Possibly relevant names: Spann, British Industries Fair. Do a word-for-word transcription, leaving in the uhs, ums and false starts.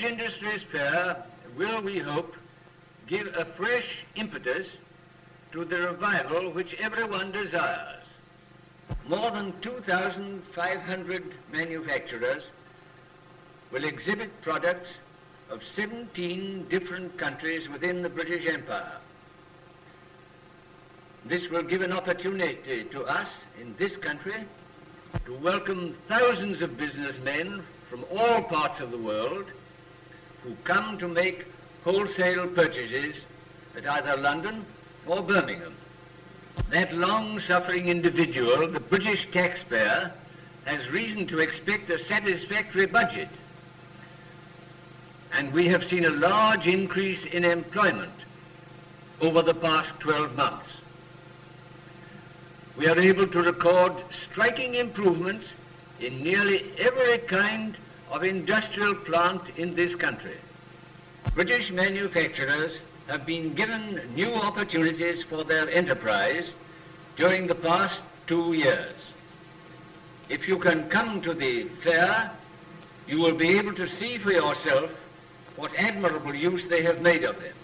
British Industries Fair will, we hope, give a fresh impetus to the revival which everyone desires. More than two thousand five hundred manufacturers will exhibit products of seventeen different countries within the British Empire. This will give an opportunity to us in this country to welcome thousands of businessmen from all parts of the world who come to make wholesale purchases at either London or Birmingham. That long-suffering individual, the British taxpayer, has reason to expect a satisfactory budget. And we have seen a large increase in employment over the past twelve months. We are able to record striking improvements in nearly every kind of industrial plant in this country. British manufacturers have been given new opportunities for their enterprise during the past two years. If you can come to the fair, you will be able to see for yourself what admirable use they have made of them.